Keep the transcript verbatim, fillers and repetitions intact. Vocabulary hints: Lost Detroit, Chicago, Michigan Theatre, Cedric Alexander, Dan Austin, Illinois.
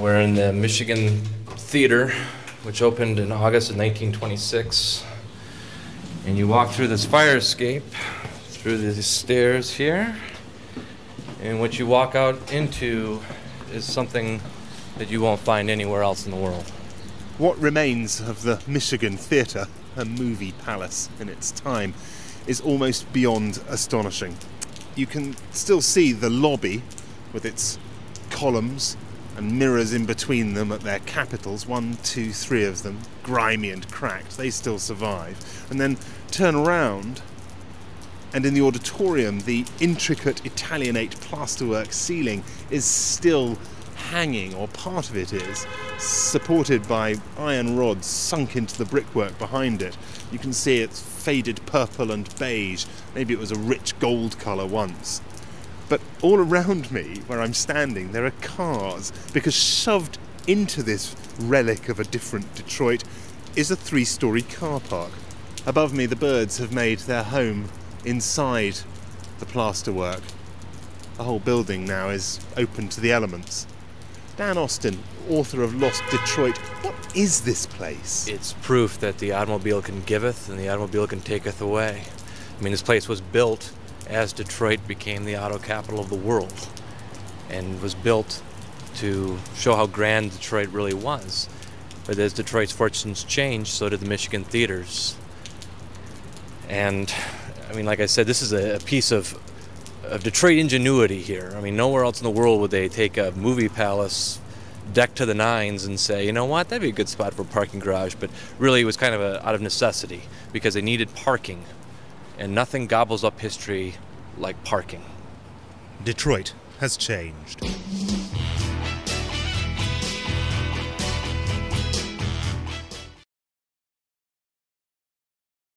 we're in the Michigan Theatre, which opened in August of nineteen twenty-six. And you walk through this fire escape, through these stairs here, and what you walk out into is something that you won't find anywhere else in the world. What remains of the Michigan Theatre, a movie palace in its time, is almost beyond astonishing. You can still see the lobby with its columns and mirrors in between them at their capitals, one, two, three of them, grimy and cracked. They still survive. And then turn around, and in the auditorium, the intricate Italianate plasterwork ceiling is still hanging, or part of it is, supported by iron rods sunk into the brickwork behind it. You can see it's faded purple and beige. Maybe it was a rich gold colour once. But all around me, where I'm standing, there are cars, because shoved into this relic of a different Detroit is a three-storey car park. Above me, the birds have made their home inside the plasterwork. The whole building now is open to the elements. Dan Austin, author of Lost Detroit, what is this place? It's proof that the automobile can giveth and the automobile can taketh away. I mean, this place was built as Detroit became the auto capital of the world, and was built to show how grand Detroit really was. But as Detroit's fortunes changed, so did the Michigan theaters. And I mean, like I said, this is a, a piece of, of Detroit ingenuity here. I mean, nowhere else in the world would they take a movie palace decked to the nines and say, you know what, that'd be a good spot for a parking garage. But really it was kind of a, out of necessity, because they needed parking. And nothing gobbles up history like parking. Detroit has changed.